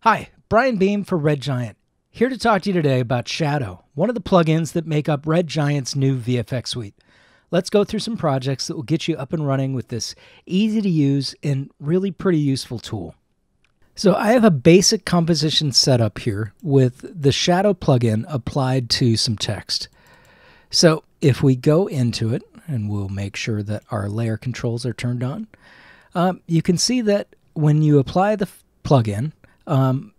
Hi, Brian Behm for Red Giant, here to talk to you today about Shadow, one of the plugins that make up Red Giant's new VFX suite. Let's go through some projects that will get you up and running with this easy to use and really pretty useful tool. So I have a basic composition set up here with the Shadow plugin applied to some text. So if we go into it, and we'll make sure that our layer controls are turned on, you can see that when you apply the plugin,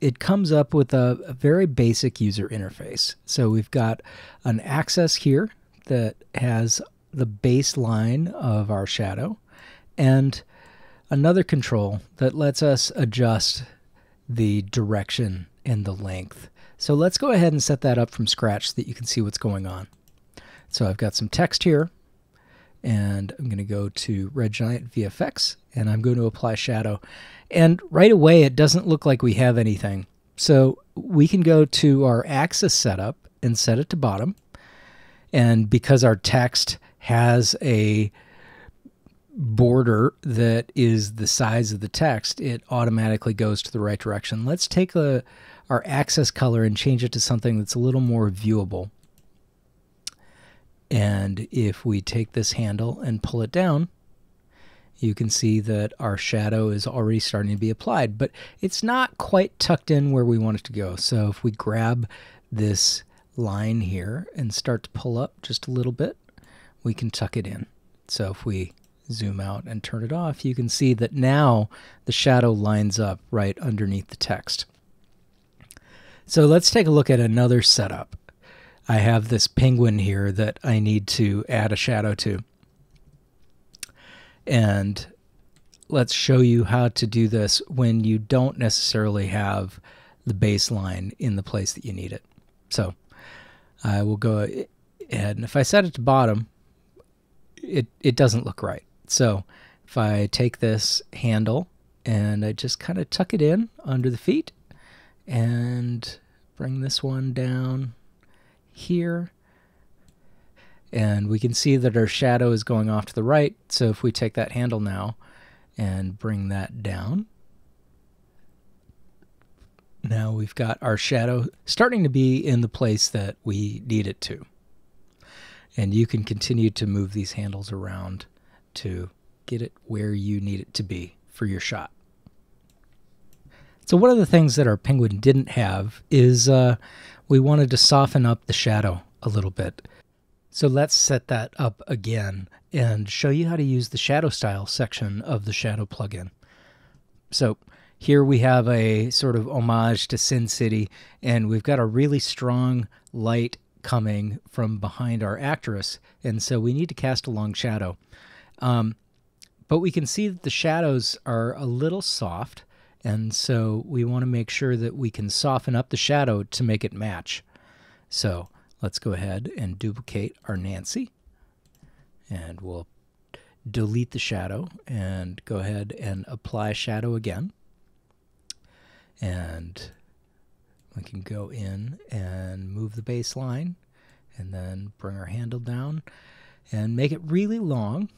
it comes up with a very basic user interface. So we've got an axis here that has the baseline of our shadow and another control that lets us adjust the direction and the length. So let's go ahead and set that up from scratch so that you can see what's going on. So I've got some text here, and I'm going to go to Red Giant VFX, and I'm going to apply shadow. And right away, it doesn't look like we have anything. So we can go to our axis setup and set it to bottom. And because our text has a border that is the size of the text, it automatically goes to the right direction. Let's take our axis color and change it to something that's a little more viewable. And if we take this handle and pull it down, you can see that our shadow is already starting to be applied, but it's not quite tucked in where we want it to go. So if we grab this line here and start to pull up just a little bit, we can tuck it in. So if we zoom out and turn it off, you can see that now the shadow lines up right underneath the text. So let's take a look at another setup. I have this penguin here that I need to add a shadow to. And let's show you how to do this when you don't necessarily have the baseline in the place that you need it. So I will go ahead, and if I set it to bottom, it doesn't look right. So if I take this handle and I just kind of tuck it in under the feet and bring this one down here, and we can see that our shadow is going off to the right. So if we take that handle now and bring that down, now we've got our shadow starting to be in the place that we need it to. And you can continue to move these handles around to get it where you need it to be for your shot. So one of the things that our penguin didn't have is we wanted to soften up the shadow a little bit. So let's set that up again and show you how to use the shadow style section of the shadow plugin. So here we have a sort of homage to Sin City, and we've got a really strong light coming from behind our actress, and so we need to cast a long shadow. But we can see that the shadows are a little soft, and so we want to make sure that we can soften up the shadow to make it match. So let's go ahead and duplicate our Nancy, and we'll delete the shadow and go ahead and apply shadow again. And we can go in and move the baseline and then bring our handle down and make it really long.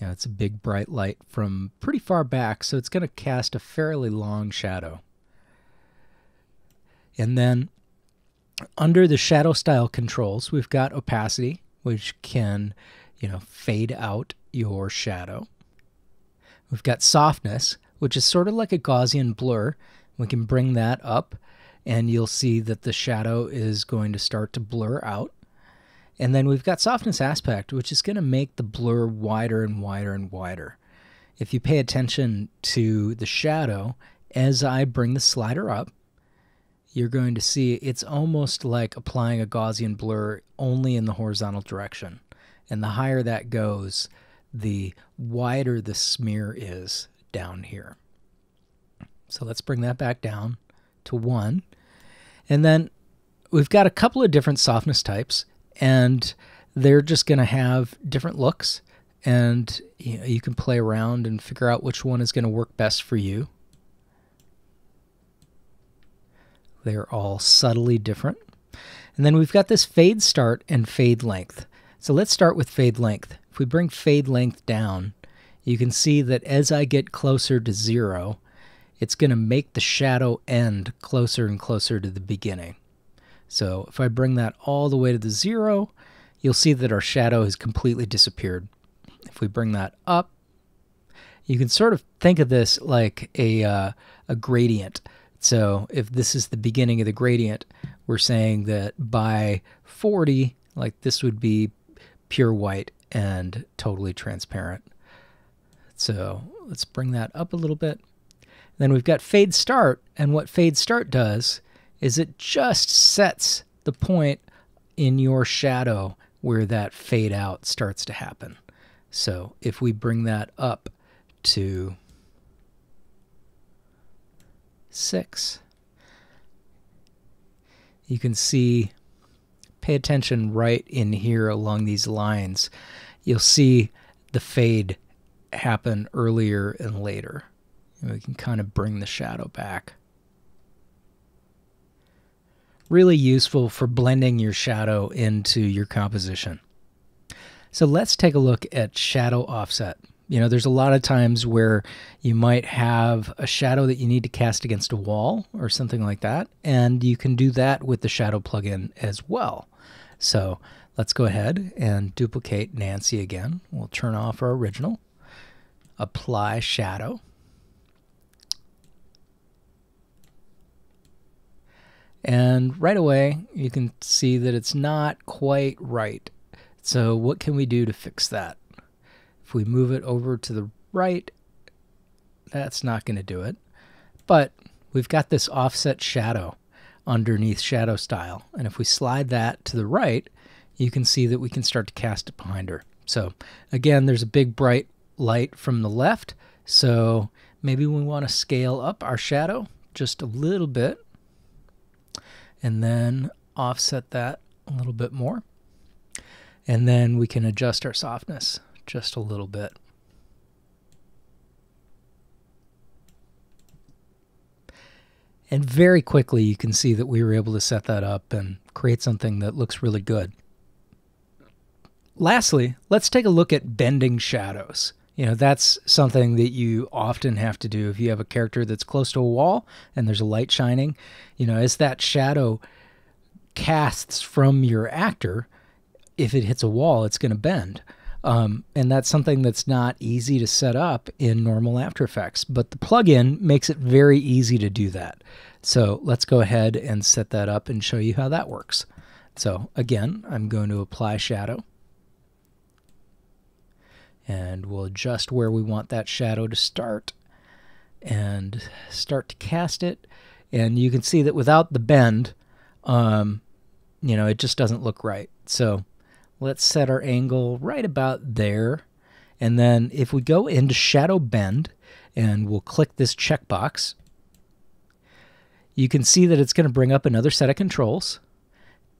Yeah, it's a big bright light from pretty far back, so it's going to cast a fairly long shadow. And then under the shadow style controls, we've got opacity, which can, fade out your shadow. We've got softness, which is sort of like a Gaussian blur. We can bring that up, and you'll see that the shadow is going to start to blur out. And then we've got softness aspect, which is going to make the blur wider and wider and wider. If you pay attention to the shadow, as I bring the slider up, you're going to see it's almost like applying a Gaussian blur only in the horizontal direction. And the higher that goes, the wider the smear is down here. So let's bring that back down to 1. And then we've got a couple of different softness types, and they're just going to have different looks, and you can play around and figure out which one is going to work best for you. They're all subtly different. And then we've got this fade start and fade length. So let's start with fade length. If we bring fade length down, you can see that as I get closer to 0, it's going to make the shadow end closer and closer to the beginning. So if I bring that all the way to the zero, you'll see that our shadow has completely disappeared. If we bring that up, you can sort of think of this like a gradient. So if this is the beginning of the gradient, we're saying that by 40, like this would be pure white and totally transparent. So let's bring that up a little bit. Then we've got fade start, and what fade start does is it just sets the point in your shadow where that fade out starts to happen. So if we bring that up to 6, you can see, pay attention right in here along these lines, you'll see the fade happen earlier and later. And we can kind of bring the shadow back. Really useful for blending your shadow into your composition. So let's take a look at shadow offset. You know, there's a lot of times where you might have a shadow that you need to cast against a wall or something like that, and you can do that with the shadow plugin as well. So let's go ahead and duplicate Nancy again. We'll turn off our original. Apply shadow. And right away, you can see that it's not quite right. So what can we do to fix that? If we move it over to the right, that's not going to do it. But we've got this offset shadow underneath shadow style. And if we slide that to the right, you can see that we can start to cast it behind her. So again, there's a big bright light from the left. So maybe we want to scale up our shadow just a little bit, and then offset that a little bit more. And then we can adjust our softness just a little bit. And very quickly you can see that we were able to set that up and create something that looks really good. Lastly, let's take a look at bending shadows. You know, that's something that you often have to do if you have a character that's close to a wall and there's a light shining. You know, as that shadow casts from your actor, if it hits a wall, it's going to bend. And that's something that's not easy to set up in normal After Effects, but the plugin makes it very easy to do that. So let's go ahead and set that up and show you how that works. So again, I'm going to apply shadow. And we'll adjust where we want that shadow to start and start to cast it. And you can see that without the bend, you know, it just doesn't look right. So let's set our angle right about there. And then if we go into shadow bend and we'll click this checkbox, you can see that it's going to bring up another set of controls.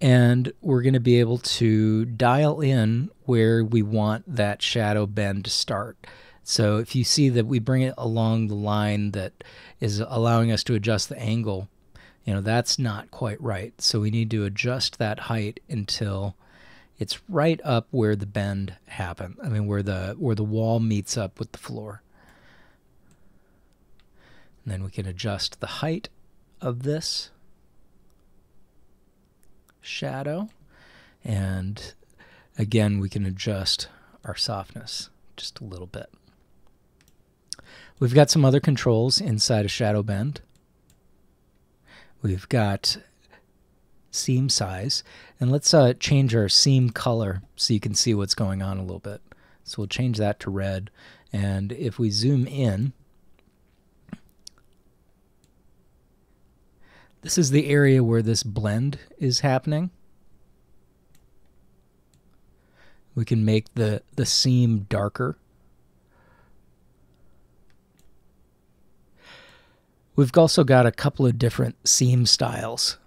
And we're going to be able to dial in where we want that shadow bend to start. So if you see that we bring it along the line that is allowing us to adjust the angle, you know, that's not quite right. So we need to adjust that height until it's right up where the bend happened. I mean, where the wall meets up with the floor. And then we can adjust the height of this shadow, and again we can adjust our softness just a little bit. We've got some other controls inside of shadow bend. We've got seam size, and let's change our seam color so you can see what's going on a little bit. So we'll change that to red, and if we zoom in, this is the area where this blend is happening. We can make the seam darker. We've also got a couple of different seam styles.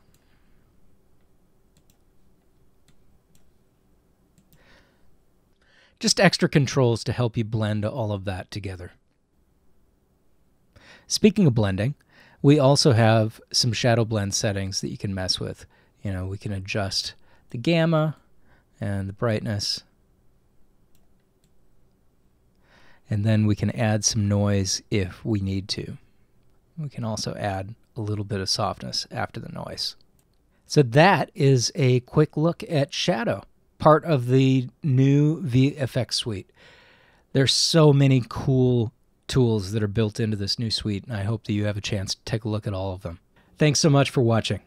Just extra controls to help you blend all of that together. Speaking of blending, we also have some shadow blend settings that you can mess with. You know, we can adjust the gamma and the brightness. And then we can add some noise if we need to. We can also add a little bit of softness after the noise. So that is a quick look at Shadow, part of the new VFX suite. There's so many cool tools that are built into this new suite, and I hope that you have a chance to take a look at all of them. Thanks so much for watching.